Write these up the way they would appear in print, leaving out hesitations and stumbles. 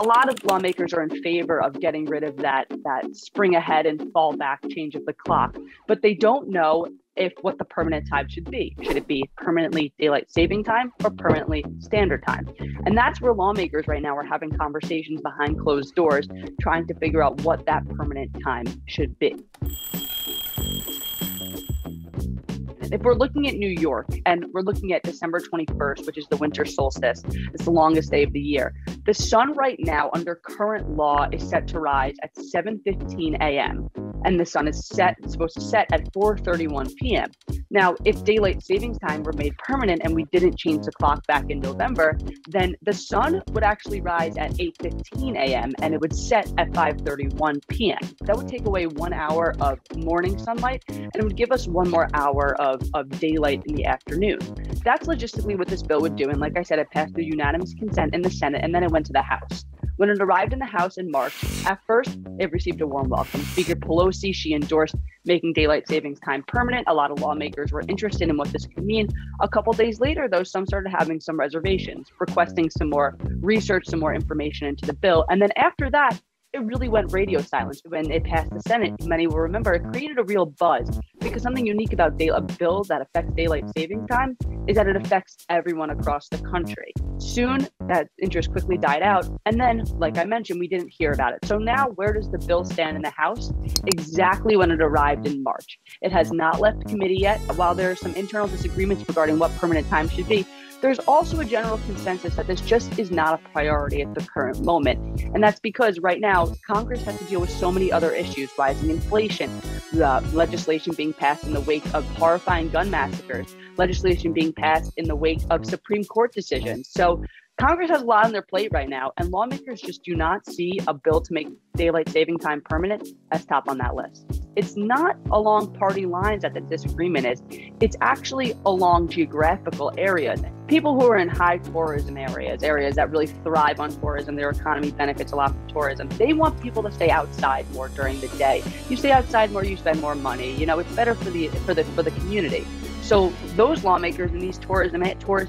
a lot of lawmakers are in favor of getting rid of that spring ahead and fall back change of the clock, but they don't know if what the permanent time should be. Should it be permanently daylight saving time or permanently standard time? And that's where lawmakers right now are having conversations behind closed doors, trying to figure out what that permanent time should be. If we're looking at New York and we're looking at December 21st, which is the winter solstice, it's the longest day of the year. The sun right now under current law is set to rise at 7:15 a.m. and the sun is supposed to set at 4:31 p.m. Now, if daylight savings time were made permanent and we didn't change the clock back in November, then the sun would actually rise at 8:15 a.m. and it would set at 5:31 p.m. That would take away 1 hour of morning sunlight and it would give us 1 more hour of daylight in the afternoon. That's logistically what this bill would do. And like I said, it passed through unanimous consent in the Senate and then it went to the House. When it arrived in the House in March, at first, it received a warm welcome. Speaker Pelosi, she endorsed making daylight savings time permanent. A lot of lawmakers were interested in what this could mean. A couple days later, though, some started having some reservations, requesting some more research, some more information into the bill. And then after that, it really went radio silence. When it passed the Senate, many will remember, it created a real buzz because something unique about a bill that affects daylight saving time is that it affects everyone across the country. Soon, that interest quickly died out. And then, like I mentioned, we didn't hear about it. So now, where does the bill stand in the House? Exactly when it arrived in March. It has not left committee yet. While there are some internal disagreements regarding what permanent time should be, there's also a general consensus that this just is not a priority at the current moment. And that's because right now, Congress has to deal with so many other issues, rising inflation, the legislation being passed in the wake of horrifying gun massacres, legislation being passed in the wake of Supreme Court decisions. So Congress has a lot on their plate right now, and lawmakers just do not see a bill to make daylight saving time permanent as top on that list. It's not along party lines that the disagreement is. It's actually along geographical areas. People who are in high tourism areas, areas that really thrive on tourism, their economy benefits a lot from tourism, they want people to stay outside more during the day. You stay outside more, you spend more money. You know, it's better for the community. So those lawmakers in these tourist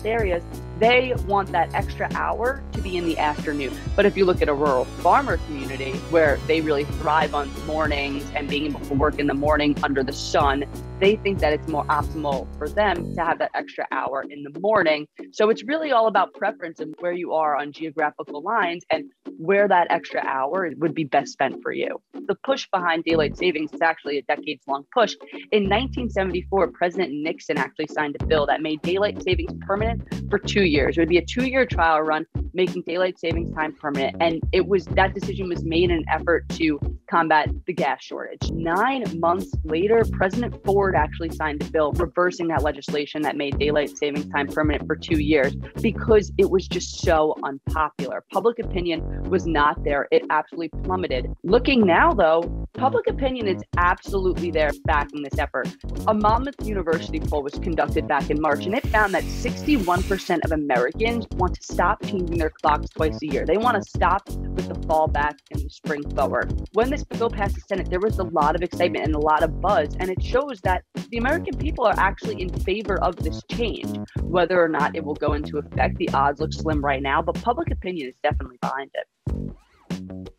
areas, they want that extra hour to be in the afternoon. But if you look at a rural farmer community where they really thrive on mornings and being able to work in the morning under the sun, they think that it's more optimal for them to have that extra hour in the morning. So it's really all about preference and where you are on geographical lines and where that extra hour would be best spent for you. The push behind daylight savings is actually a decades-long push. In 1974, President Nixon actually signed a bill that made daylight savings permanent for 2 years. It would be a 2-year trial run making daylight savings time permanent. And it was that decision was made in an effort to combat the gas shortage. 9 months later, President Ford actually signed a bill reversing that legislation that made daylight savings time permanent for 2 years because it was just so unpopular. Public opinion was not there. It absolutely plummeted. Looking now, though, public opinion is absolutely there backing this effort. A Monmouth University poll was conducted back in March, and it found that 61% of Americans want to stop changing their clocks twice a year. They want to stop with the fall back and the spring forward. When this bill passed the Senate, there was a lot of excitement and a lot of buzz, and it shows that the American people are actually in favor of this change. Whether or not it will go into effect, the odds look slim right now, but public opinion is definitely behind it.